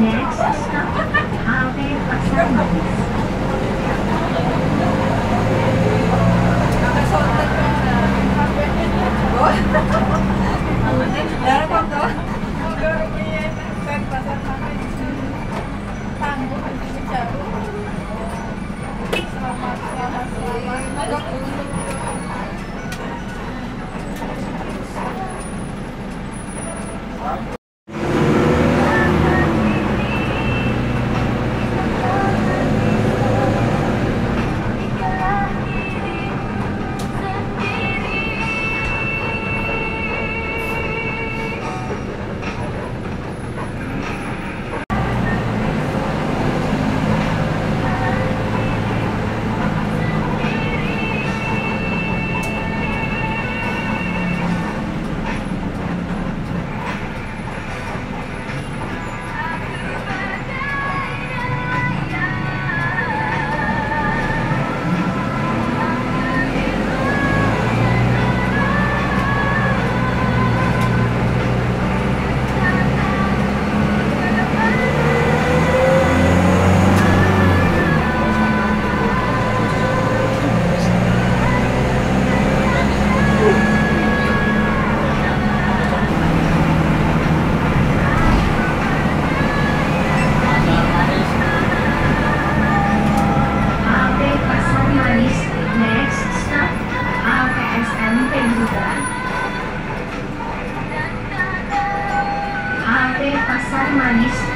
Next stop, Ave Pasanis.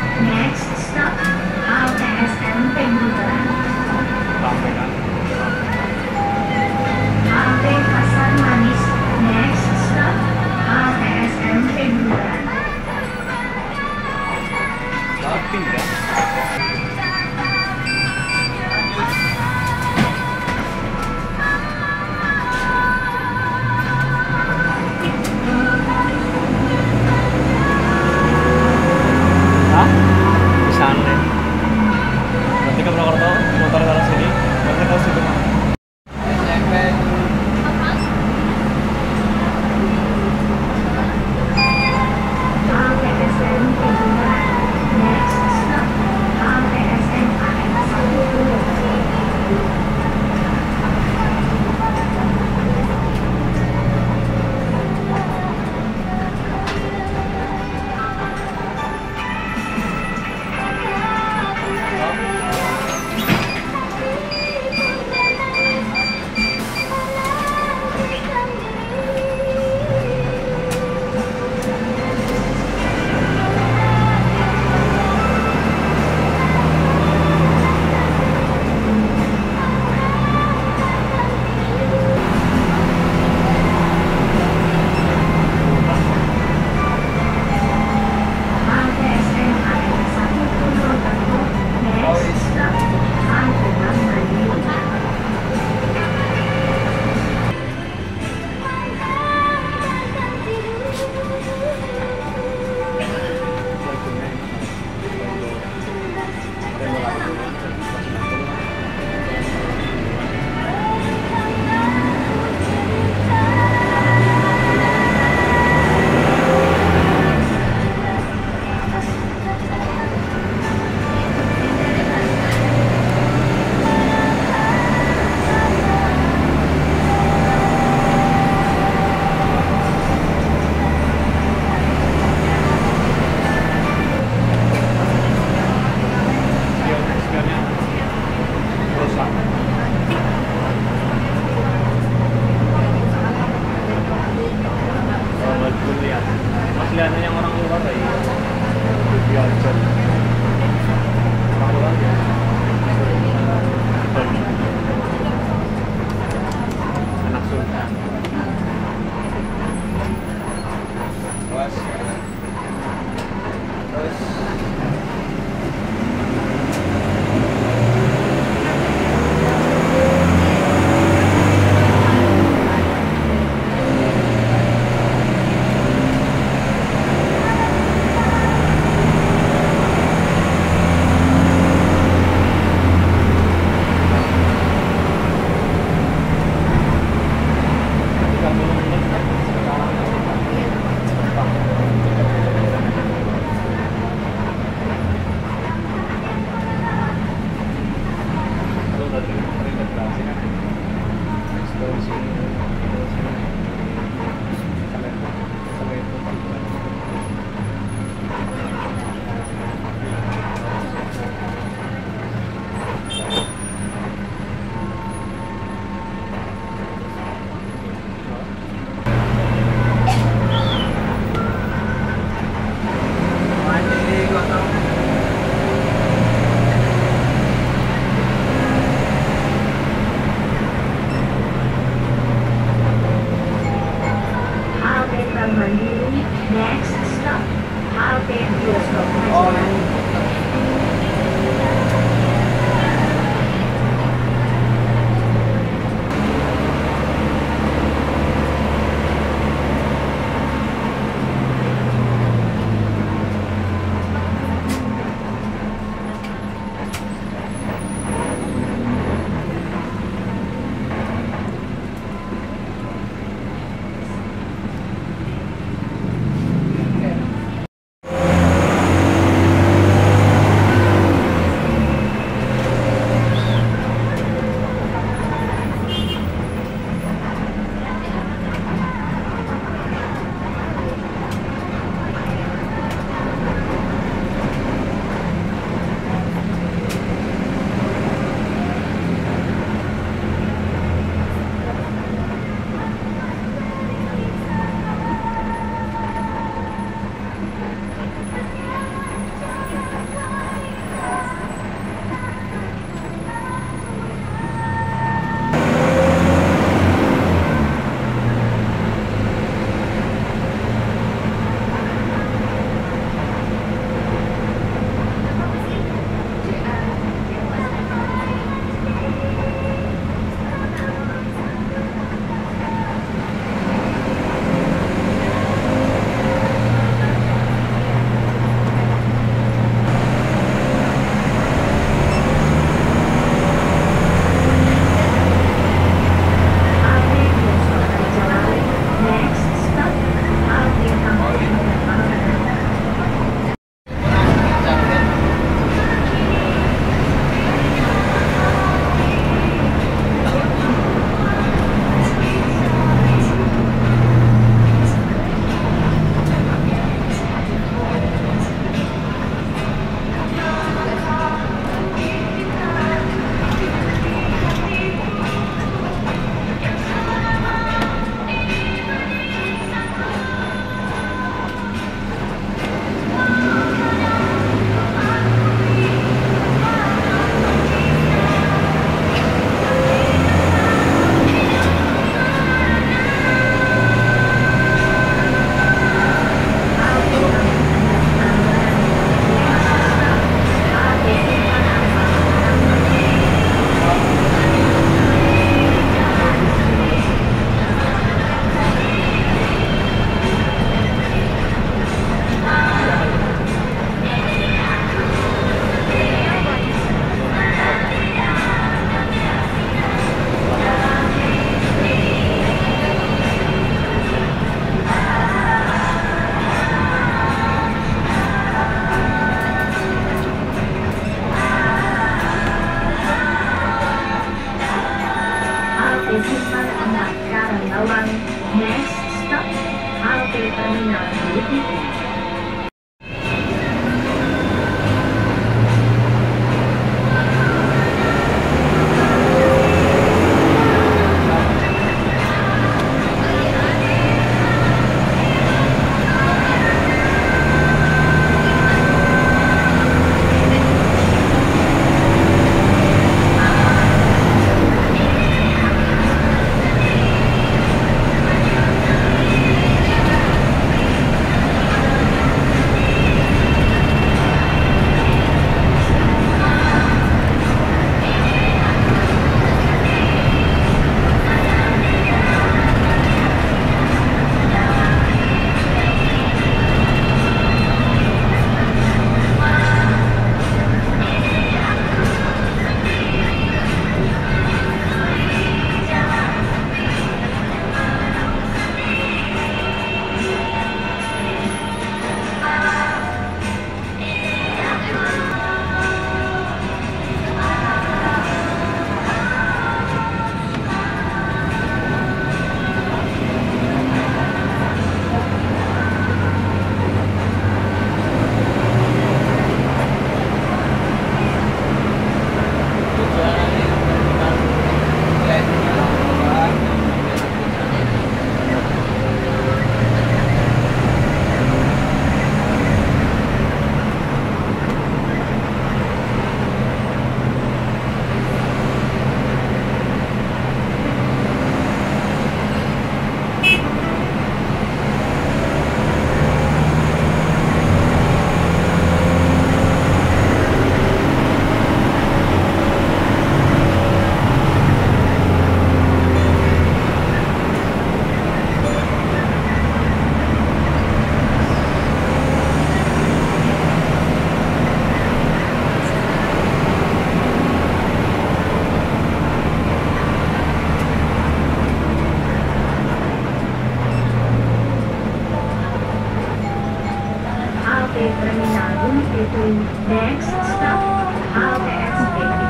Terminal Unit 2. Next stop, ALTX.